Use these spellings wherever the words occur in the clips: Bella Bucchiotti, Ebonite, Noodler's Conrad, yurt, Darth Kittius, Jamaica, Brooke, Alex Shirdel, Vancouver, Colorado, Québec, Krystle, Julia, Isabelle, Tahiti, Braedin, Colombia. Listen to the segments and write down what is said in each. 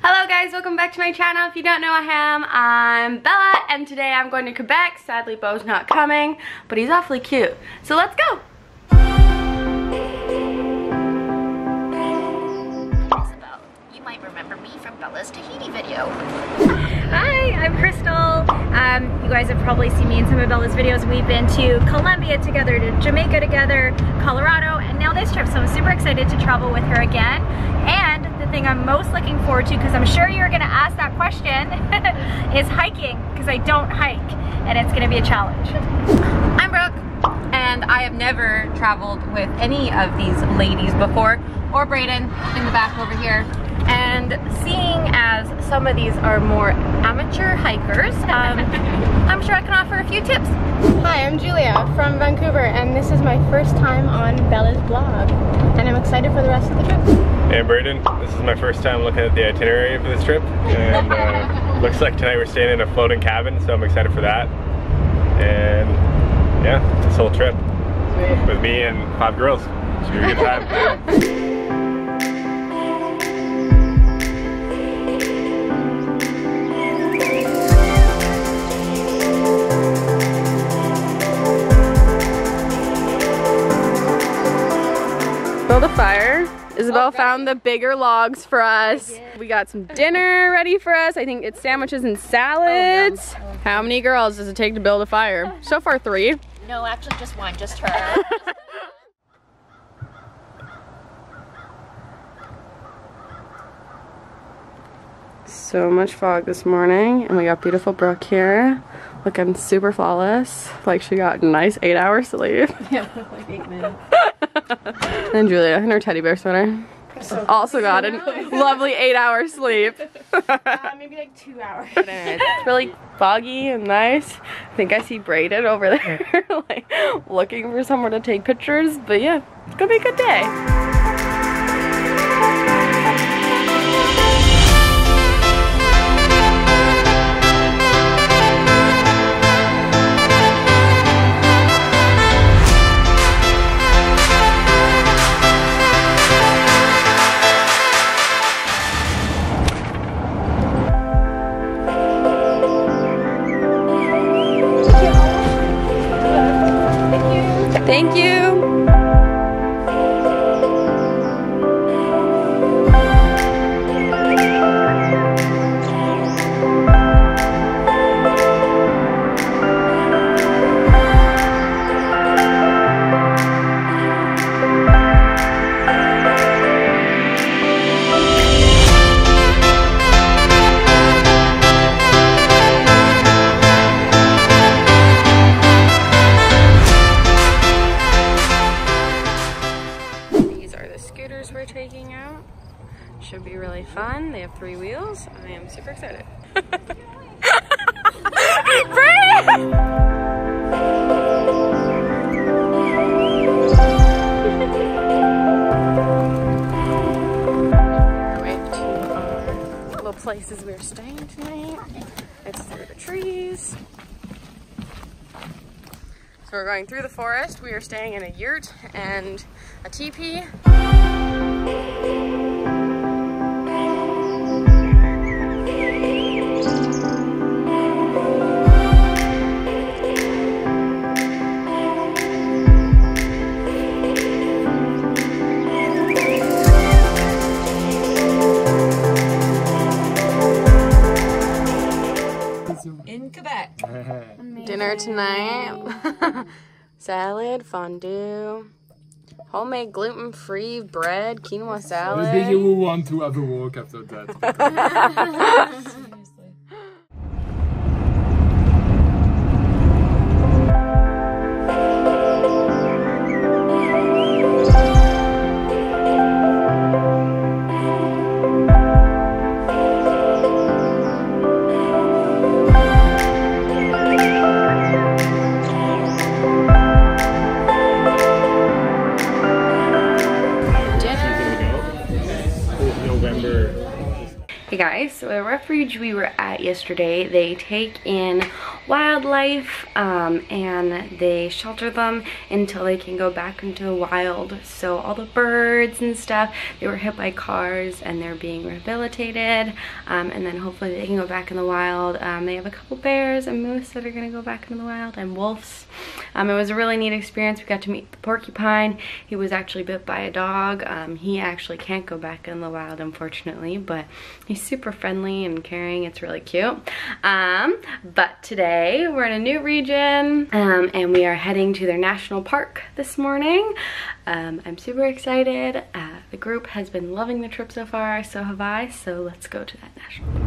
Hello guys, welcome back to my channel. If you don't know who I am, I'm Bella, and today I'm going to Quebec. Sadly, Beau's not coming, but he's awfully cute. So let's go! Isabelle, you might remember me from Bella's Tahiti video. Hi, I'm Krystle. You guys have probably seen me in some of Bella's videos. We've been to Colombia together, to Jamaica together, Colorado, and now this trip. So I'm super excited to travel with her again. And the thing I'm most looking forward to, because I'm sure you're gonna ask that question, is hiking, because I don't hike, and it's gonna be a challenge. I'm Brooke, and I have never traveled with any of these ladies before, or Braedin in the back over here. And seeing as some of these are more amateur hikers, I'm sure I can offer a few tips. Hi, I'm Julia from Vancouver, and this is my first time on Bella's blog, and I'm excited for the rest of the trip. Hey Braedin, this is my first time looking at the itinerary for this trip, and looks like tonight we're staying in a floating cabin, so I'm excited for that. And yeah, this whole trip with me and 5 girls, should be a good time. Build a fire. Isabelle found the bigger logs for us. We got some dinner ready for us. I think it's sandwiches and salads. Oh, no. How many girls does it take to build a fire? So far 3. No, actually just 1, just her. So much fog this morning, and we got beautiful Brooke here looking super flawless. Like she got a nice 8-hour sleep. Yeah, like 8 minutes. And Julia in her teddy bear sweater also got a lovely 8-hour sleep. Maybe like 2 hours. It's really foggy and nice. I think I see Braedin over there like looking for somewhere to take pictures, but yeah, it's gonna be a good day. Thank you. Should be really fun. They have 3 wheels. I am super excited. We're way to our little places we're staying tonight. It's through the trees. So we're going through the forest. We are staying in a yurt and a teepee. In Quebec. Dinner tonight. Salad, fondue, homemade gluten-free bread, quinoa salad. Maybe you will want to have a walk after that. Seriously. Hey guys, so the refuge we were at yesterday, they take in wildlife and they shelter them until they can go back into the wild. So all the birds and stuff, they were hit by cars and they're being rehabilitated and then hopefully they can go back in the wild. They have a couple bears and moose that are gonna go back into the wild and wolves. It was a really neat experience. We got to meet the porcupine. He was actually bit by a dog. He actually can't go back in the wild, unfortunately, but he super friendly and caring. It's really cute. But today we're in a new region and we are heading to their national park this morning. I'm super excited. The group has been loving the trip so far, so have I, so let's go to that national park.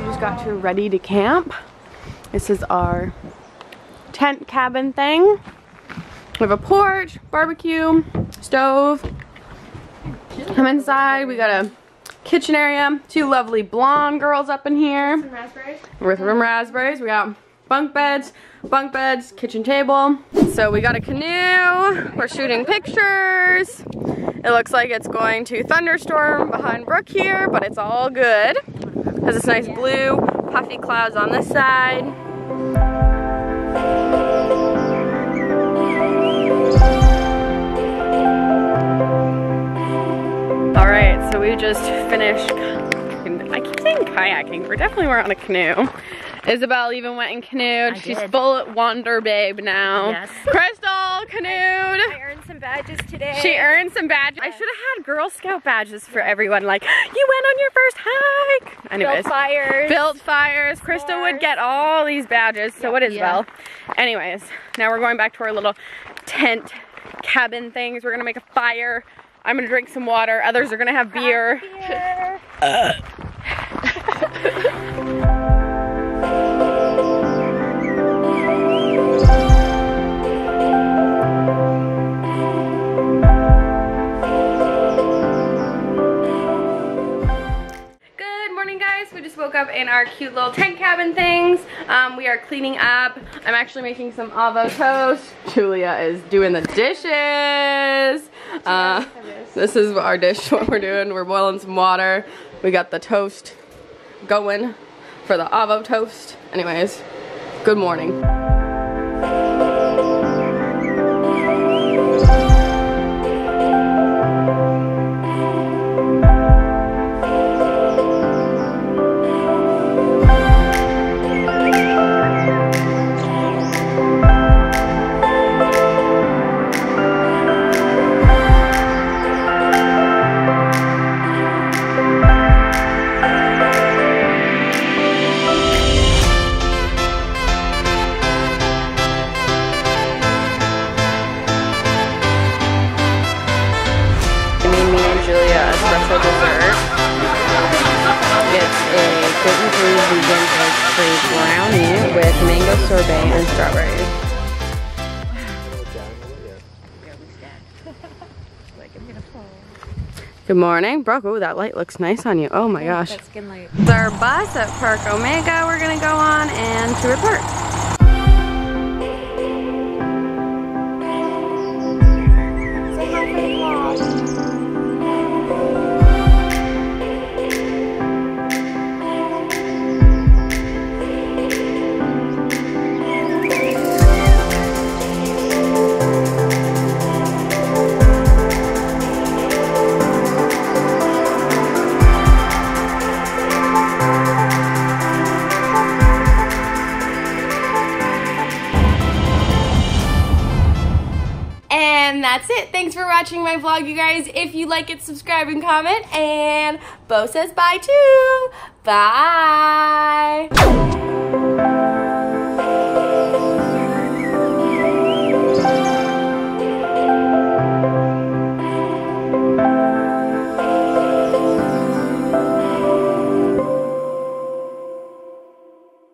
We just got to ready to camp. This is our tent cabin thing. We have a porch, barbecue, stove. I'm inside. We got a kitchen area. Two lovely blonde girls up in here. Some raspberries. With some raspberries. We got bunk beds, kitchen table. So we got a canoe. We're shooting pictures. It looks like it's going to thunderstorm behind Brooke here, but it's all good. It has this nice blue puffy clouds on this side. Alright, so we just finished, I keep saying kayaking, we're definitely on a canoe. Isabelle even went and canoed. She's full wander babe now. Yes. Krystle canoed. I earned some badges today. She earned some badges. I should have had Girl Scout badges for everyone, like, you went on your first hike. Anyways. Built fires. Built fires. Krystle would get all these badges, so would Isabelle. Yeah. Anyways, now we're going back to our little tent cabin things. We're going to make a fire. I'm gonna drink some water. Others are gonna have beer. Good morning, guys. We just woke up in our cute little tent cabin things. We are cleaning up. I'm actually making some avocado toast. Julia is doing the dishes. This is our dish, what we're doing. We're boiling some water. We got the toast going for the avocado toast. Anyways, good morning. Good morning, Brooke. Oh, that light looks nice on you. Oh my gosh. That skin light. It's our bus at Park Omega we're gonna go on and to report. That's it. Thanks for watching my vlog, you guys. If you like it, subscribe and comment. And Beau says bye too. Bye.